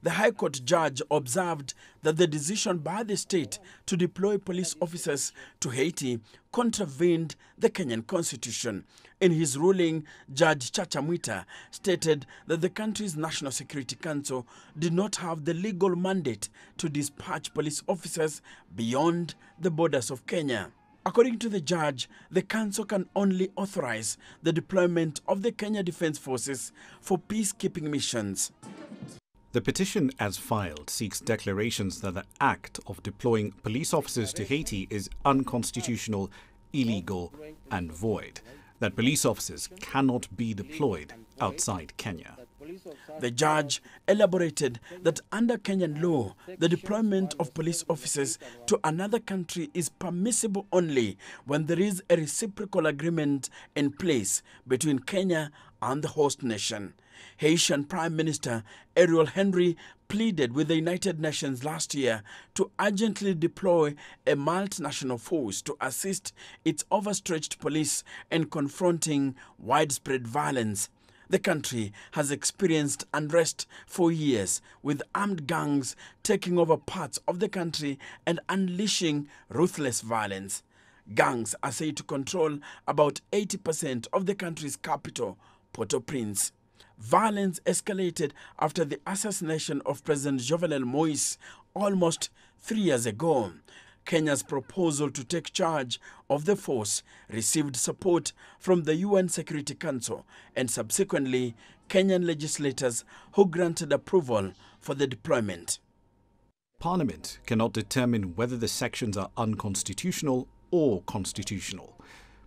The High Court judge observed that the decision by the state to deploy police officers to Haiti contravened the Kenyan constitution. In his ruling, Judge Chacha Mwita stated that the country's National Security Council did not have the legal mandate to dispatch police officers beyond the borders of Kenya. According to the judge, the council can only authorize the deployment of the Kenya Defence Forces for peacekeeping missions. The petition, as filed, seeks declarations that the act of deploying police officers to Haiti is unconstitutional, illegal, and void, that police officers cannot be deployed outside Kenya. The judge elaborated that under Kenyan law, the deployment of police officers to another country is permissible only when there is a reciprocal agreement in place between Kenya and the host nation. Haitian Prime Minister Ariel Henry pleaded with the United Nations last year to urgently deploy a multinational force to assist its overstretched police in confronting widespread violence. The country has experienced unrest for years, with armed gangs taking over parts of the country and unleashing ruthless violence. Gangs are said to control about 80% of the country's capital, Port-au-Prince. Violence escalated after the assassination of President Jovenel Moise almost 3 years ago. Kenya's proposal to take charge of the force received support from the UN Security Council and subsequently Kenyan legislators who granted approval for the deployment. Parliament cannot determine whether the sections are unconstitutional or constitutional.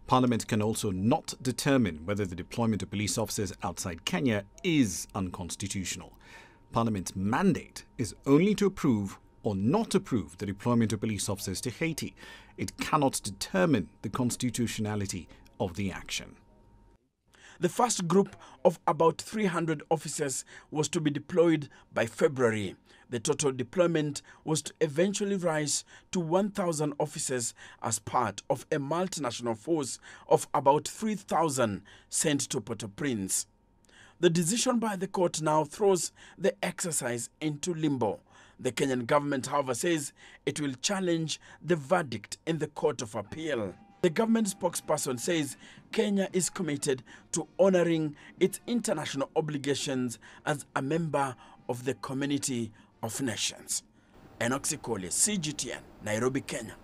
Parliament can also not determine whether the deployment of police officers outside Kenya is unconstitutional. Parliament's mandate is only to approve or not approve the deployment of police officers to Haiti. It cannot determine the constitutionality of the action. The first group of about 300 officers was to be deployed by February. The total deployment was to eventually rise to 1,000 officers as part of a multinational force of about 3,000 sent to Port-au-Prince. The decision by the court now throws the exercise into limbo. The Kenyan government, however, says it will challenge the verdict in the Court of Appeal. The government spokesperson says Kenya is committed to honoring its international obligations as a member of the Community of Nations. Enock Sikolia, CGTN, Nairobi, Kenya.